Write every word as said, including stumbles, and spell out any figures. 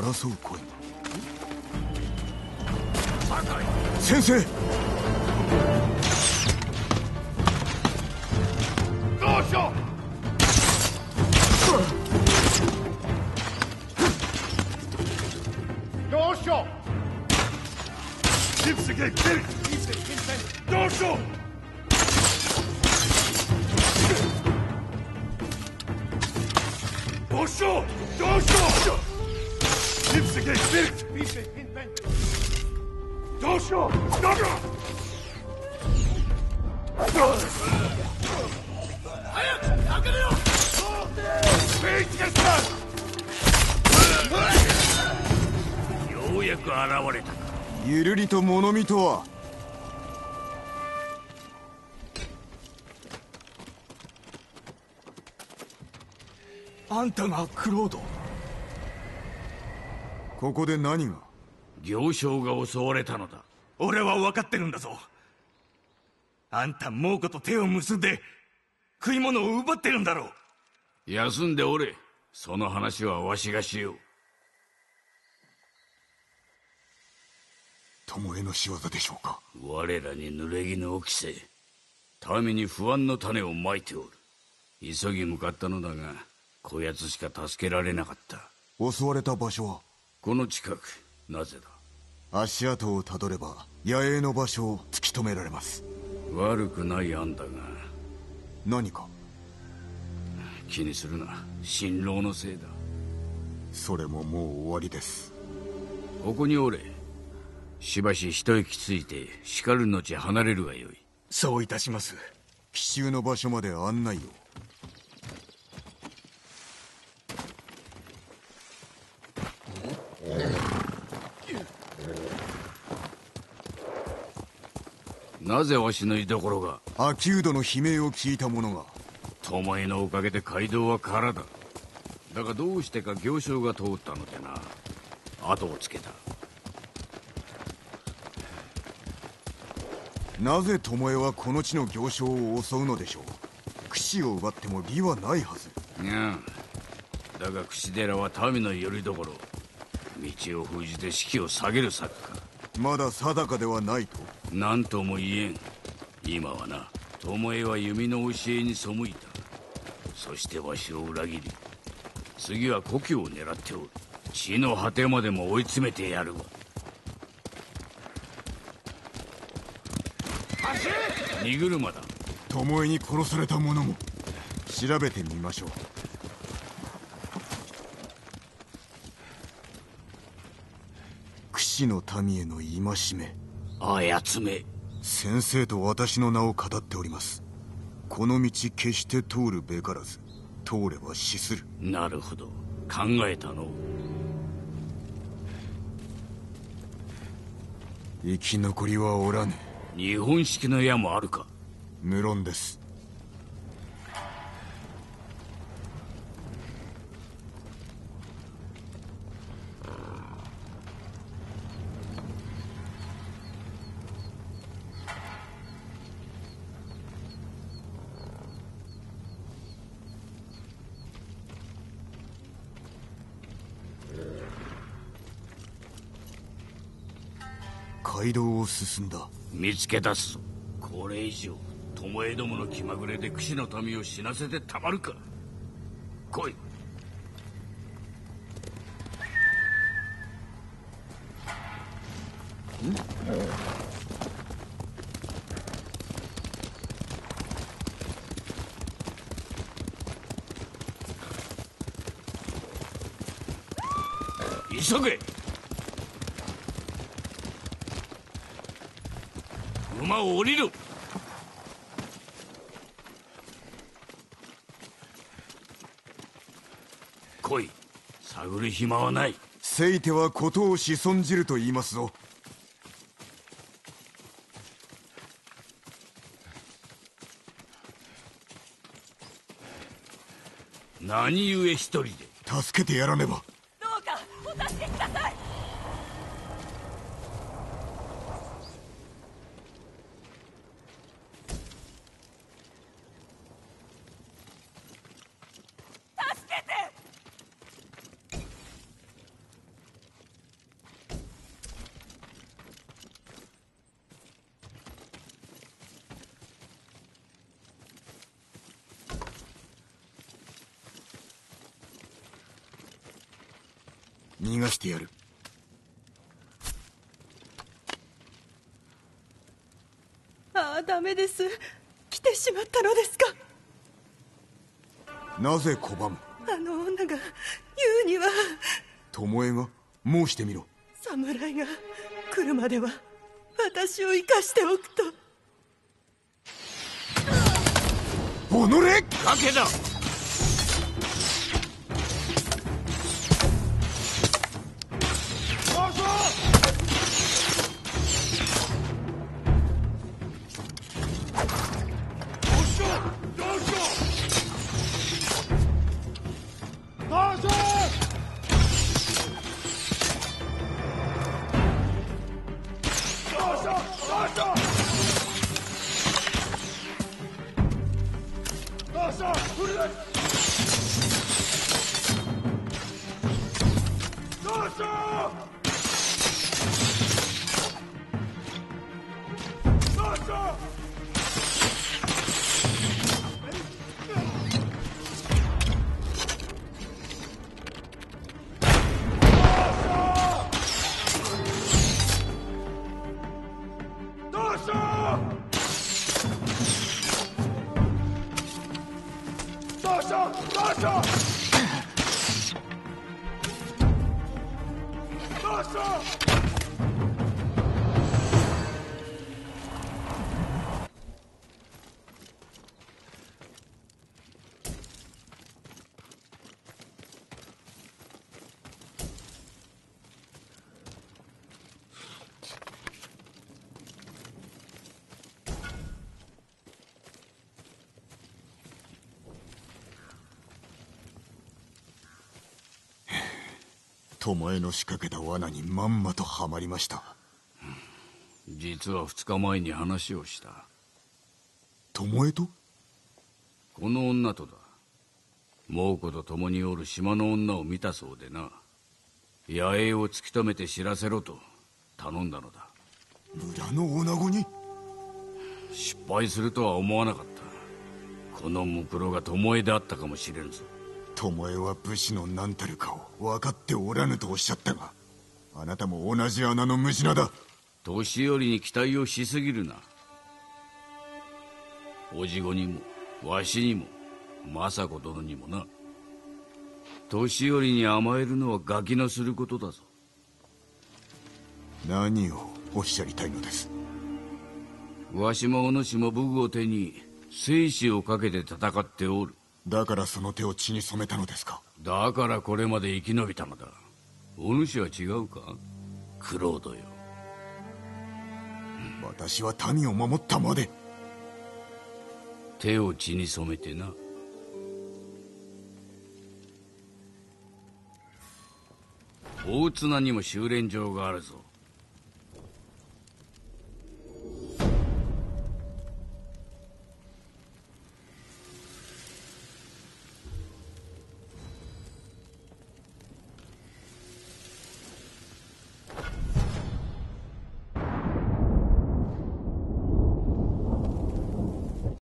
争う声が。先生、どうしよう。どうしよう。キプスゲッテル。どうしよう。どうしよう。どうしよう。キプスゲッテル。どうしよう。どうしよう。早く開けろよ。ペイチゲッター。よく現れた。ゆるりと物見とは。あんたがクロード。ここで何が？行商が襲われたのだ。俺は分かってるんだぞ。あんた猛虎と手を結んで食い物を奪ってるんだろう。休んでおれ。その話はわしがしよう。巴の仕業でしょうか。我らに濡れ衣を着せ、民に不安の種をまいておる。急ぎ向かったのだが、こやつしか助けられなかった。襲われた場所はこの近く。なぜだ。足跡をたどれば野営の場所を突き止められます。悪くない案だが。何か気にするな。辛労のせいだ。それももう終わりです。ここにおれ。しばし一息ついてしかるのち離れるがよい。そういたします。奇襲の場所まで案内を。なぜわしの居所が。アキュードの悲鳴を聞いた者が。巴のおかげで街道は空だ。だがどうしてか行商が通ったのでな。後をつけた。なぜ巴はこの地の行商を襲うのでしょう。櫛を奪っても利はないはず。いや、だが櫛寺は民の拠り所。道を封じて士気を下げる策か。まだ定かではないと。何とも言えん。今はな、巴は弓の教えに背いた。そしてわしを裏切り、次は故郷を狙っておる。地の果てまでも追い詰めてやるわ。荷車だ。巴に殺された者も調べてみましょう。櫛の民への戒め。あやつめ。先生と私の名を語っております。この道決して通るべからず、通れば死する。なるほど、考えたの。生き残りはおらぬ。日本式の矢もあるか。無論です。街道を進んだ。見つけ出すぞ。これ以上巴どもの気まぐれで櫛の民を死なせてたまるか。来い。急げ。馬を降りる。来い。探る暇はない。せいてはことをし損じると言いますぞ。何故一人で。助けてやらねば。どうかお達しください。逃がしてやる。ああ、ダメです。来てしまったのですか。なぜ拒む。あの女が言うには。巴が申してみろ。侍が来るまでは私を生かしておくと。おのれ、賭けだ。巴の仕掛けた罠にまんまとはまりました。実はふつかまえに話をした。巴と？この女とだ。猛虎と共におる島の女を見たそうでな。野営を突き止めて知らせろと頼んだのだ。村の女子に？失敗するとは思わなかった。このムクロが巴であったかもしれんぞ。巴は武士の何たるかを分かっておらぬとおっしゃったが、あなたも同じ穴のムジナだ。年寄りに期待をしすぎるな。おじごにもわしにも政子殿にもな。年寄りに甘えるのはガキのすることだぞ。何をおっしゃりたいのです。わしもお主も武具を手に生死をかけて戦っておる。だからその手を血に染めたのですか。だからこれまで生き延びたのだ。お主は違うか、九郎殿よ。私は民を守ったまで。手を血に染めてな。大綱にも修練場があるぞ。